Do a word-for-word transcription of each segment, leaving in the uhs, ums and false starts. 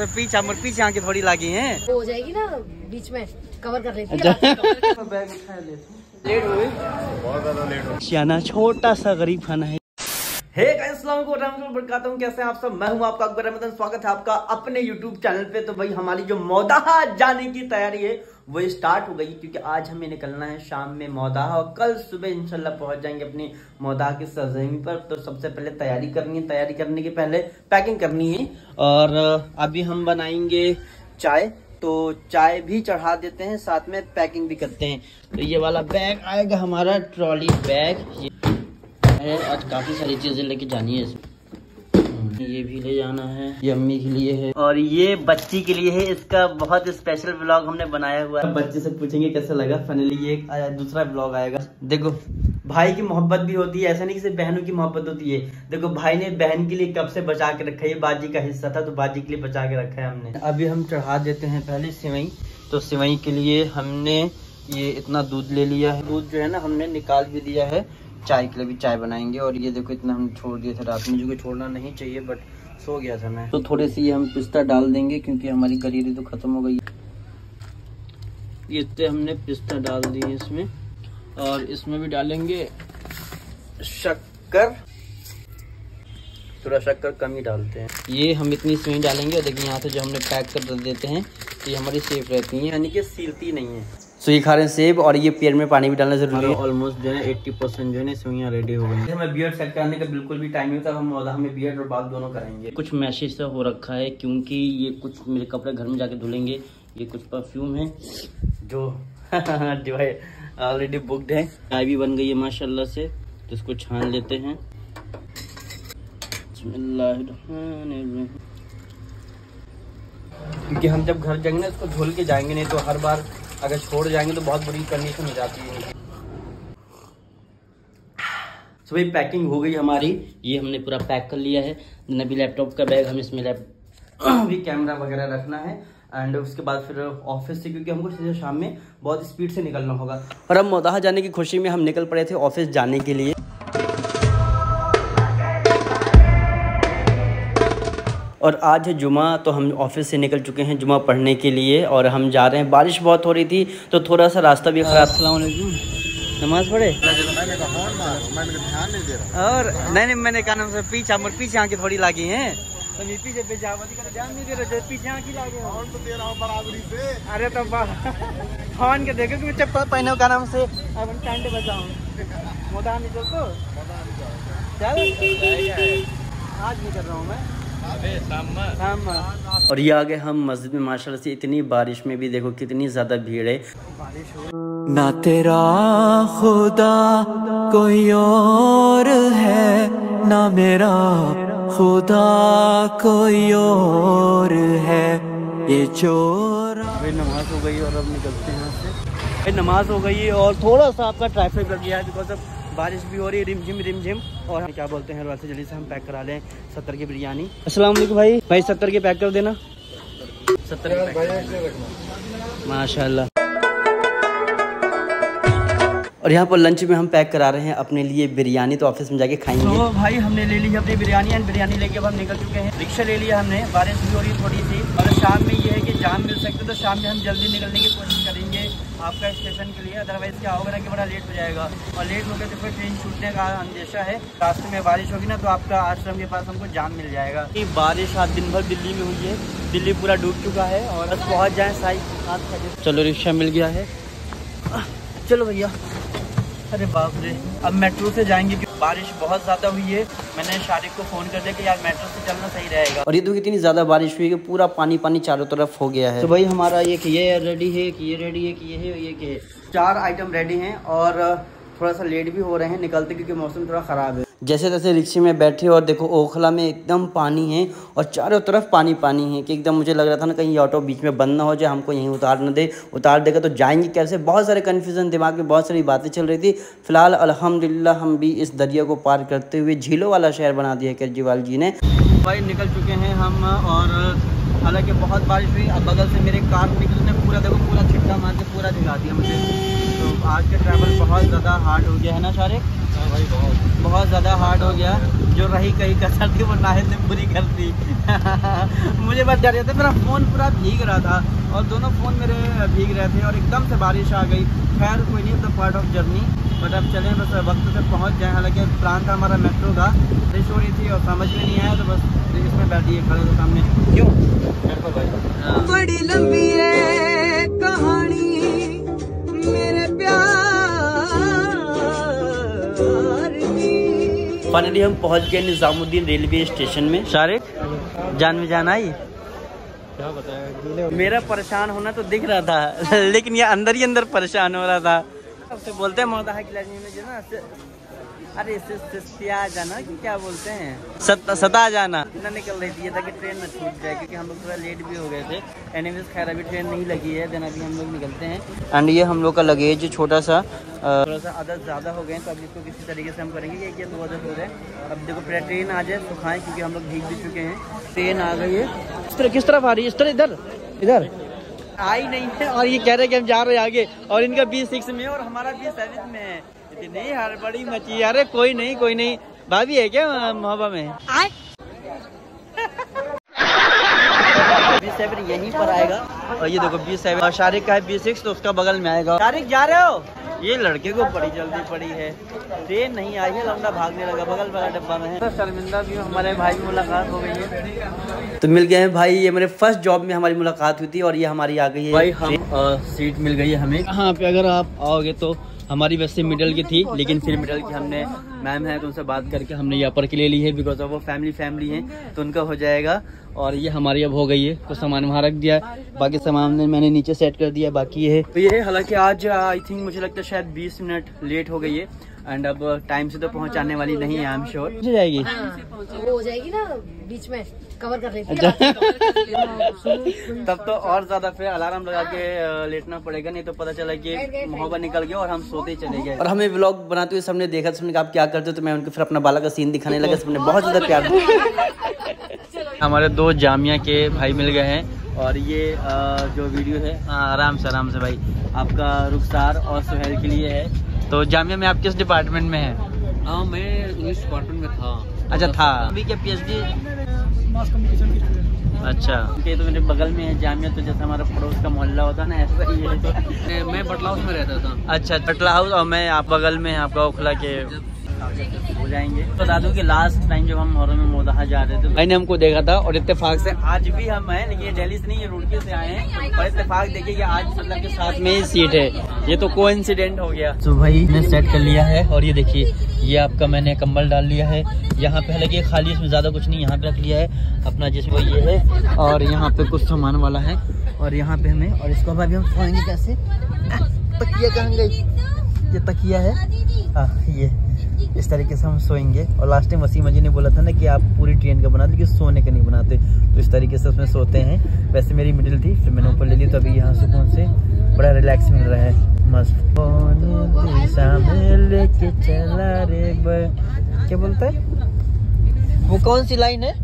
फिर पीछे हमर पीछे आके थोड़ी लागी है, हो जाएगी ना बीच में कवर कर लेती है। बैग उठा लेती, लेट हुई बहुत ज्यादा लेट हो। सियाना छोटा सा गरीब खाना है। हे गाइस अस्सलाम वालेकुम बरकातहू, कैसे हैं आप सब। मैं हूं आपका अकबर अहमद, स्वागत है आपका अपने YouTube चैनल पे। तो भाई हमारी जो मौदाहा जाने की तैयारी है वो स्टार्ट हो गई, क्योंकि आज हमें निकलना है शाम में मौदाहा और कल सुबह इंशाल्लाह पहुंच जाएंगे अपनी मौदाहा की सरजमी पर। तो सबसे पहले तैयारी करनी है, तैयारी करने के पहले पैकिंग करनी है। और अभी हम बनाएंगे चाय, तो चाय भी चढ़ा देते हैं, साथ में पैकिंग भी करते हैं। तो ये वाला बैग आएगा हमारा ट्रॉली बैग। आज काफी सारी चीजें लेके जानी है इसमें, ये भी ले जाना है, ये अम्मी के लिए है और ये बच्ची के लिए है। इसका बहुत स्पेशल व्लॉग हमने बनाया हुआ है, बच्चे से पूछेंगे कैसा लगा। फाइनली ये दूसरा व्लॉग आएगा। देखो भाई की मोहब्बत भी होती है, ऐसा नहीं कि सिर्फ बहनों की मोहब्बत होती है। देखो भाई ने बहन के लिए कब से बचा के रखा है, बाजी का हिस्सा था तो बाजी के लिए बचा के रखा है हमने। अभी हम चढ़ा देते हैं पहले सिवई। तो सिवई के लिए हमने ये इतना दूध ले लिया है, दूध जो है ना हमने निकाल भी दिया है, चाय के लिए भी चाय बनाएंगे। और ये देखो इतना हम छोड़ दिया था रात में, जो कि छोड़ना नहीं चाहिए बट सो गया था मैं। तो थोड़े से ये हम पिस्ता डाल देंगे क्योंकि हमारी कलीरी तो खत्म हो गई। ये हमने पिस्ता डाल दिए इसमें और इसमें भी डालेंगे शक्कर, थोड़ा शक्कर कम ही डालते हैं। ये हम इतनी सेवई डालेंगे और देखिए यहाँ से जो हमने पैक कर देते हैं ये हमारी सेफ रहती है, यानी कि सीलती नहीं है। सो ये खा रहे हैं सेब और ये पेड़ में पानी भी डालना जरूरी है। ऑलमोस्ट जो है अस्सी परसेंट जो है सेवइयां रेडी हो गई हैं। हमें बियर्ड सेट करने का बिल्कुल भी टाइम नहीं था, हम मौदा में बियर्ड और बाल दोनों कराएंगे। कुछ मैशेज से हो रखा है क्योंकि ये कुछ मेरे कपड़े घर में जाके धुलेंगे। ये कुछ परफ्यूम है जो जो है ऑलरेडी बुकड है। चाय भी बन गई है माशाल्लाह से, तो इसको छान लेते हैं। क्योंकि हम जब घर जाएंगे ना इसको धुल के जाएंगे, नहीं तो हर बार अगर छोड़ जाएंगे तो बहुत बुरी कंडीशन हो जाती है। तो भाई पैकिंग हो गई हमारी, ये हमने पूरा पैक कर लिया है। नबी लैपटॉप का बैग हम इसमें लैप भी कैमरा वगैरह रखना है। एंड उसके बाद फिर ऑफिस से, क्योंकि हमको सीधे शाम में बहुत स्पीड से निकलना होगा। और हम मौदाहा जाने की खुशी में हम निकल पड़े थे ऑफिस जाने के लिए। और आज है जुमा, तो हम ऑफिस से निकल चुके हैं जुमा पढ़ने के लिए और हम जा रहे हैं। बारिश बहुत हो रही थी तो थोड़ा सा रास्ता भी खराब। अस्सलाम वालेकुम, नमाज पढ़े। और नहीं नहीं मैंने कहा ना पीछे हमर पीछे आके थोड़ी लागी है, तो पीछे पे जावती का ध्यान नहीं दे रहे, पीछे आके लागे हॉर्न तो दे रहा हूं बराबरी से। अरे तब हॉर्न के देखो कि चप्पल पहनो का नाम से अब टाइम पे बजाऊं मोदा नहीं चल को चल आज नहीं कर रहा हूं मैं। और ये आ गए हम मस्जिद में। माशाल्लाह से इतनी बारिश में भी देखो कितनी ज्यादा भीड़ है। ना तेरा खुदा कोई और है, ना मेरा खुदा कोई और है, ये चोर। भाई नमाज हो गई और अब निकलते हैं यहाँ से। भाई नमाज हो गई और थोड़ा सा आपका ट्रैफिक लग गया है बिकॉज ऑफ बारिश भी हो रही है रिमझिम रिमझिम। और हम क्या बोलते हैं से जल्दी से हम पैक करा लें सत्तर की बिरयानी। अस्सलाम वालेकुम भाई, भाई सत्तर के पैक कर देना, सत्तर के पैक माशाल्लाह। और यहाँ पर लंच में हम पैक करा रहे हैं अपने लिए बिरयानी, तो ऑफिस में जाके खाएंगे। तो भाई हमने ले ली अपनी बिरयानी एंड बिरयानी लेके अब हम निकल चुके हैं। रिक्शा ले लिया हमने, बारिश भी हो रही है थोड़ी सी और शाम में ये है कि जाम मिल सकते, तो शाम में हम जल्दी निकलने की कोशिश करेंगे आपका स्टेशन के लिए। अदरवाइज क्या होगा ना कि बड़ा लेट हो जाएगा और लेट हो गया तो फिर ट्रेन छूटने का अंदेशा है। रास्ते में बारिश होगी ना तो आपका आश्रम के पास हमको जाम मिल जाएगा। बारिश आज दिन भर दिल्ली में हुई है, दिल्ली पूरा डूब चुका है और बस पहुँच जाए साइड। चलो रिक्शा मिल गया है, चलो भैया। अरे बाप रे, अब मेट्रो से जाएंगे क्योंकि बारिश बहुत ज्यादा हुई है। मैंने शारिक को फोन कर दिया कि यार मेट्रो से चलना सही रहेगा। और ये तो इतनी ज्यादा बारिश हुई कि पूरा पानी पानी चारों तरफ हो गया है। तो भाई हमारा ये कि ये रेडी है, कि ये रेडी है, कि ये है, ये कि चार आइटम रेडी हैं। और थोड़ा सा लेट भी हो रहे हैं निकलते क्योंकि मौसम थोड़ा ख़राब है। जैसे तैसे रिक्शे में बैठे और देखो ओखला में एकदम पानी है और चारों तरफ पानी पानी है कि एकदम मुझे लग रहा था ना कहीं ऑटो बीच में बंद ना हो जाए, हमको यहीं उतार न दे। उतार देगा तो जाएंगे कैसे, बहुत सारे कन्फ्यूज़न दिमाग में, बहुत सारी बातें चल रही थी। फ़िलहाल अल्हम्दुलिल्लाह हम भी इस दरिया को पार करते हुए झीलों वाला शहर बना दिया केजरीवाल जी ने। भाई निकल चुके हैं हम और हालाँकि बहुत बारिश हुई। अब बगल से मेरे कार निकलने पूरा देखो पूरा छिटका मार के पूरा दिखा दिया मुझे। तो आज का ट्रैवल बहुत ज़्यादा हार्ड हो गया है ना शारिक भाई, बहुत बहुत ज़्यादा हार्ड हो गया। जो रही कहीं कसर थी वो नाहिद ने पूरी कर दी। मुझे बस डर जाता, मेरा फ़ोन पूरा भीग रहा था और दोनों फ़ोन मेरे भीग रहे थे और एकदम से बारिश आ गई। खैर कोई नहीं, तो पार्ट ऑफ जर्नी, बट अब चलें बस वक्त से पहुंच जाएं। हालांकि प्लान था हमारा मेट्रो का, फ्रेश हो रही थी और समझ में नहीं आया तो बस इसमें बैठिए खड़े तो सामने क्यों मेट्रो भाई। बड़ी लंबी है कहानी मेरे प्यार की। फाइनली हम पहुंच गए निज़ामुद्दीन रेलवे स्टेशन में। शारिक जान में जान आई, क्या बताया, मेरा परेशान होना तो दिख रहा था लेकिन ये अंदर ही अंदर परेशान हो रहा था। तो बोलते हैं मौदाहा की लाइन में जाना, अरे सत्या जाना कि क्या बोलते हैं, सत, सता जाना। इतना निकल रही थी ताकि ट्रेन न छूट जाए क्योंकि हम लोग थोड़ा लेट भी हो गए थे। एनीवेज खैर अभी ट्रेन नहीं लगी है, देन अभी हम लोग निकलते हैं। एंड ये हम लोग का लगेज छोटा सा थोड़ा सा आदत ज़्यादा हो गए हैं तो अब इसको किसी तरीके से हम करेंगे कि दो आदत हो रहे हैं। अब देखो पहले ट्रेन आ जाए तो खाएँ क्योंकि हम लोग भीग भी चुके हैं। ट्रेन आ गई है, इस तरह किस तरफ आ रही है, इस तरह इधर इधर आई नहीं है और ये कह रहे हैं कि हम जा रहे हैं आगे और इनका बी सिक्स में और हमारा बी सेवन में है। नहीं हर बड़ी मची, अरे कोई नहीं कोई नहीं, भाभी है क्या महोबा में बी सेवन यहीं पर आएगा और ये देखो बी सेवन और शारिक का है बी सिक्स तो उसका बगल में आएगा। शारिक जा रहे हो, ये लड़के को बड़ी जल्दी पड़ी है, ट्रेन नहीं आई है, लौंडा भागने लगा बगल वाला डब्बा में है। तो शर्मिंदा भी हमारे भाई से मुलाकात हो गई है, तो मिल गए हैं भाई। ये मेरे फर्स्ट जॉब में हमारी मुलाकात हुई थी और ये हमारी आ गई है भाई, हम आ, सीट मिल गई है हमें यहाँ पे। अगर आप आओगे तो हमारी वैसे मिडल की थी लेकिन फिर मिडल की हमने मैम है तो उनसे बात करके हमने ये अपर के लिए ली है बिकॉज ऑफ वो फैमिली फैमिली हैं तो उनका हो जाएगा। और ये हमारी अब हो गई है, कुछ सामान वहाँ रख दिया, बाकी सामान मैंने नीचे सेट कर दिया, बाकी ये है तो ये है। हालांकि आज आई थिंक मुझे लगता है शायद बीस मिनट लेट हो गई है एंड अब टाइम से तो पहुँचाने वाली नहीं है, आई एम श्योर हो जाएगी हो जाएगी ना, बीच में कवर कर लेंगे। तब तो और ज्यादा फिर अलार्म लगा के लेटना पड़ेगा, नहीं तो पता चला कि महोबा निकल गया और हम सोते चले गए। और हमें व्लॉग बनाते हुए सबने देखा, सबने कहा आप क्या करते हो, तो मैं उनको फिर अपना बाला का सीन दिखाने लगा, सबने बहुत ज्यादा प्यार दिया। हमारे दो जामिया के भाई मिल गए हैं और ये जो वीडियो है आराम से आराम से भाई आपका रुखसार और सुहेल के लिए है। तो जामिया में आप किस डिपार्टमेंट में है? हाँ मैं इंग्लिश डिपार्टमेंट में था। अच्छा था, अभी क्या पी एच डी? अच्छा ये तो मेरे बगल में है जामिया, तो जैसे हमारा पड़ोस का मोहल्ला होता है ना ऐसा ही है। तो मैं बटला हाउस में रहता था। अच्छा बटला हाउस, और मैं आप बगल में आपका ओखला के हो जाएंगे। तो दादू के लास्ट टाइम जब हम मोहरों में मौदाहा जा रहे थे तो मैंने हमको देखा था और इत्तेफाक से आज भी हम हैं, लेकिन ये दिल्ली से नहीं, ये रूड़की से आए हैं और इत्तेफाक देखिए कि आज मतलब के साथ में ही सीट है, ये तो कोइंसिडेंट हो गया। तो भाई ने सेट कर लिया है और ये देखिए ये आपका मैंने कंबल डाल लिया है यहाँ पे, हालांकि खाली इसमें ज्यादा कुछ नहीं, यहाँ पे रख लिया है अपना जिसमें ये है और यहाँ पे कुछ सामान वाला है और यहाँ पे हमें और इसको अभी हम सोएंगे कैसे, तकिया कहाँ गई, ये तकिया है आ, ये इस तरीके से हम सोएंगे। और लास्ट टाइम वसीम जी ने बोला था ना कि आप पूरी ट्रेन का बनाते लेकिन सोने का नहीं बनाते, तो इस तरीके से उसमें सोते हैं। वैसे मेरी मिडिल थी फिर मैंने ऊपर ले ली, तो अभी यहाँ सुकून से बड़ा रिलैक्स मिल रहा है। क्या बोलता है वो, कौन सी लाइन है,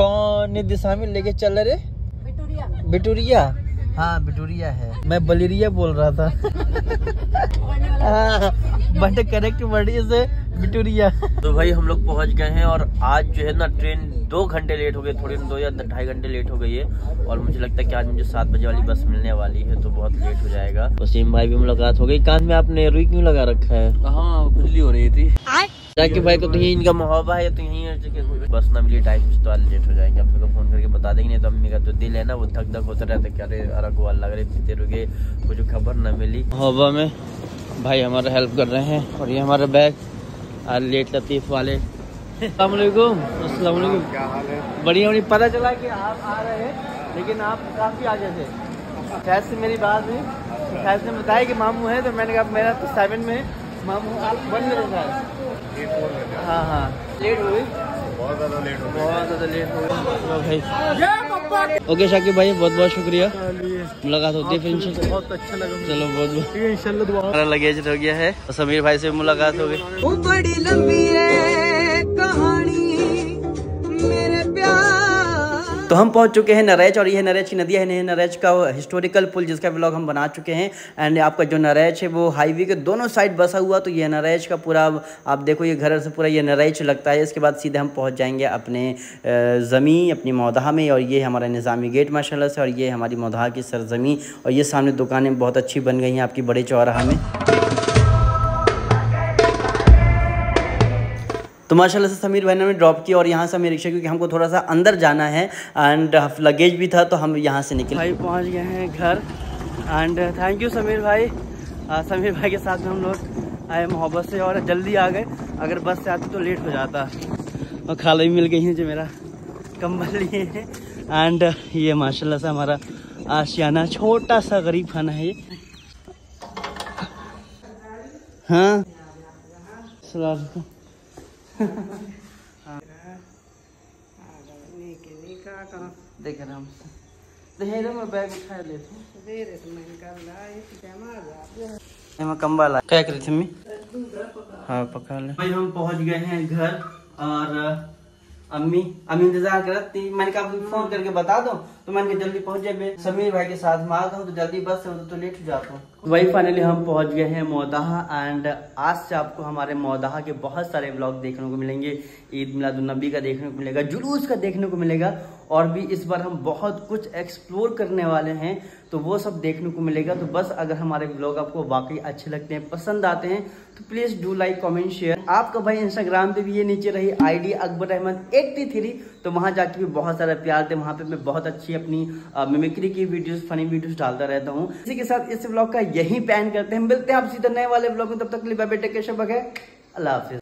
कौन दिशा में लेके चल रे, बिटूरिया, हाँ बिटूरिया है, मैं बलेरिया बोल रहा था बट करेक्ट वर्ड इज बिटूरिया। तो भाई हम लोग पहुंच गए हैं और आज जो है ना ट्रेन दो घंटे लेट हो गई, थोड़ी दो या ढाई घंटे लेट हो गई है और मुझे लगता है कि आज मुझे सात बजे वाली बस मिलने वाली है तो बहुत लेट हो जाएगा। वसीम भाई भी मुलाकात हो गई। कान में आपने रुई क्यों लगा रखा है? हाँ खुजली हो रही थी जाकि भाई को, तो यही इनका महोबा है तो यही बस ना मिली टाइम से तो आज लेट हो जाएंगे। अपने को फोन करके बता देंगे, नहीं तो अम्मी का तो दिल है ना वो धक धक होता रहता है, क्या रे अरगवाल लग रही इतनी देर हो गई, मुझे खबर ना मिली। महोबा में भाई हमारा हेल्प कर रहे हैं और ये हमारा बैग आज लेट लतीफ़ वाले। अस्सलामुअलैकुम। अस्सलामुअलैकुम, क्या हाल है? बढ़िया बढ़िया। पता चला कि आप आ रहे हैं लेकिन आप काफ़ी आगे थे। फैज से मेरी बात हुई, फैज ने बताया कि मामू है तो मैंने कहा मेरा तो सेवन में है, मामू आप वन में रहता है। हाँ हाँ लेट हुई, बहुत ज़्यादा लेट हो गई, बहुत ज़्यादा लेट हो गई। ओके शाकिब भाई बहुत बहुत शुक्रिया, मुलाकात होती है फिर, बहुत अच्छा लगा, चलो बहुत बहुत इंशाल्लाह। हमारा लगेज हो गया है, समीर भाई से मुलाकात हो गई। बड़ी लंबी है कहानी मेरे प्यार। तो हम पहुंच चुके हैं नरेच और यह नरेच की नदी है, नरेच का हिस्टोरिकल पुल जिसका व्लॉग हम बना चुके हैं। एंड आपका जो नरेच है वो हाईवे के दोनों साइड बसा हुआ, तो यह नरेच का पूरा आप देखो ये घर से पूरा ये नरेच लगता है। इसके बाद सीधे हम पहुँच जाएंगे अपने ज़मीं अपनी मौदहा में, और ये हमारा निज़ामी गेट माशाल्लाह से, और ये हमारी मौदहा की सरजमी। और ये सामने दुकानें बहुत अच्छी बन गई हैं आपकी बड़े चौराहा में। तो माशाल्लाह से समीर भाई ने हमें ड्रॉप किया और यहाँ से हमें रिक्शा, क्योंकि हमको थोड़ा सा अंदर जाना है एंड लगेज भी था, तो हम यहाँ से निकले। भाई पहुँच गए हैं घर एंड थैंक यू समीर भाई। आ, समीर भाई के साथ में हम लोग आए महोबा से और जल्दी आ गए, अगर बस से आते तो लेट हो जाता। और खाला भी मिल गई है जो मेरा कम्बल लिए है। एंड ये माशाल्लाह से हमारा आशियाना, छोटा सा गरीब खाना है ये। हाँ देखे राम में बैग उठा लेते कंबल क्या करी थी। हाँ पका ले भाई। हम पहुंच गए हैं घर और अम्मी अम्मी इंतजार कर रही थी। मैंने कहा फोन करके बता दो, तो मैंने जल्दी पहुंच जाए, समीर भाई के साथ में आ गया हूँ तो जल्दी बस से होता तो लेट हो जाता हूँ। वही फाइनली हम पहुंच गए हैं मौदाहा। एंड आज से आपको हमारे मौदाहा के बहुत सारे व्लॉग देखने को मिलेंगे, ईद मिलादुन्नबी का देखने को मिलेगा, जुलूस का देखने को मिलेगा, और भी इस बार हम बहुत कुछ एक्सप्लोर करने वाले हैं, तो वो सब देखने को मिलेगा। तो बस अगर हमारे व्लॉग आपको वाकई अच्छे लगते हैं, पसंद आते हैं, तो please do like comment share. आपका भाई इंस्टाग्राम पे भी ये नीचे रही ID Akbar Ahmed eighty three, तो वहाँ जाके भी बहुत सारा प्यार दे। वहाँ पे मैं बहुत अच्छी अपनी मिमिक्री की वीडियोस, फनी वीडियोस डालता रहता हूँ। इसी के साथ इस व्लॉग का यहीं पैन करते हैं, मिलते हैं आप सीधे नए वाले व्लॉग में। तब तक के लिए बाय बाय, टेक केयर, अल्लाह हाफिज़।